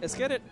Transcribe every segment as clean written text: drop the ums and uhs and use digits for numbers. Let's get it.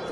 It's